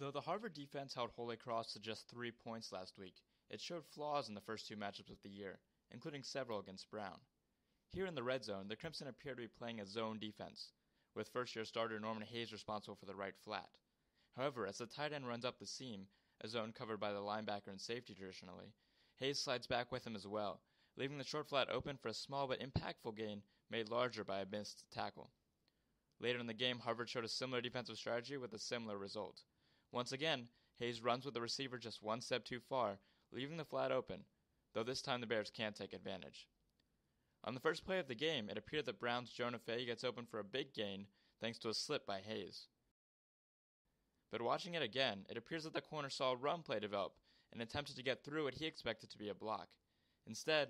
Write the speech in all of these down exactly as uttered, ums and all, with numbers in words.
Though the Harvard defense held Holy Cross to just three points last week, it showed flaws in the first two matchups of the year, including several against Brown. Here in the red zone, the Crimson appeared to be playing a zone defense, with first-year starter Norman Hayes responsible for the right flat. However, as the tight end runs up the seam, a zone covered by the linebacker and safety traditionally, Hayes slides back with him as well, leaving the short flat open for a small but impactful gain made larger by a missed tackle. Later in the game, Harvard showed a similar defensive strategy with a similar result. Once again, Hayes runs with the receiver just one step too far, leaving the flat open, though this time the Bears can't take advantage. On the first play of the game, it appeared that Brown's Jonah Fay gets open for a big gain thanks to a slip by Hayes. But watching it again, it appears that the corner saw a run play develop and attempted to get through what he expected to be a block. Instead,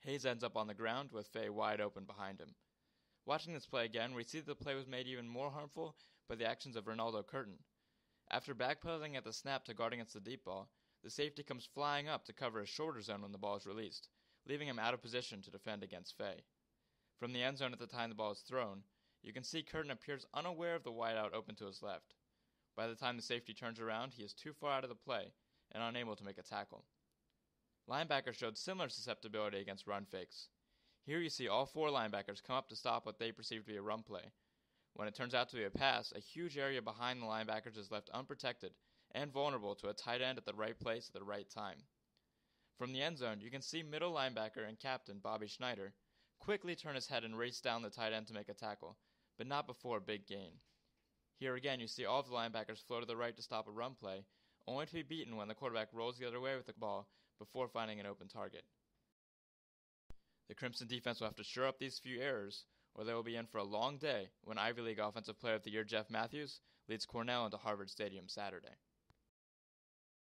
Hayes ends up on the ground with Fay wide open behind him. Watching this play again, we see that the play was made even more harmful by the actions of Ronaldo Curtin. After backpedaling at the snap to guard against the deep ball, the safety comes flying up to cover a shorter zone when the ball is released, leaving him out of position to defend against Fay. From the end zone at the time the ball is thrown, you can see Curtin appears unaware of the wideout open to his left. By the time the safety turns around, he is too far out of the play and unable to make a tackle. Linebackers showed similar susceptibility against run fakes. Here you see all four linebackers come up to stop what they perceive to be a run play. When it turns out to be a pass, a huge area behind the linebackers is left unprotected and vulnerable to a tight end at the right place at the right time. From the end zone, you can see middle linebacker and captain Bobby Schneider quickly turn his head and race down the tight end to make a tackle, but not before a big gain. Here again, you see all of the linebackers flow to the right to stop a run play, only to be beaten when the quarterback rolls the other way with the ball before finding an open target. The Crimson defense will have to shore up these few errors, or they will be in for a long day when Ivy League Offensive Player of the Year Jeff Matthews leads Cornell into Harvard Stadium Saturday.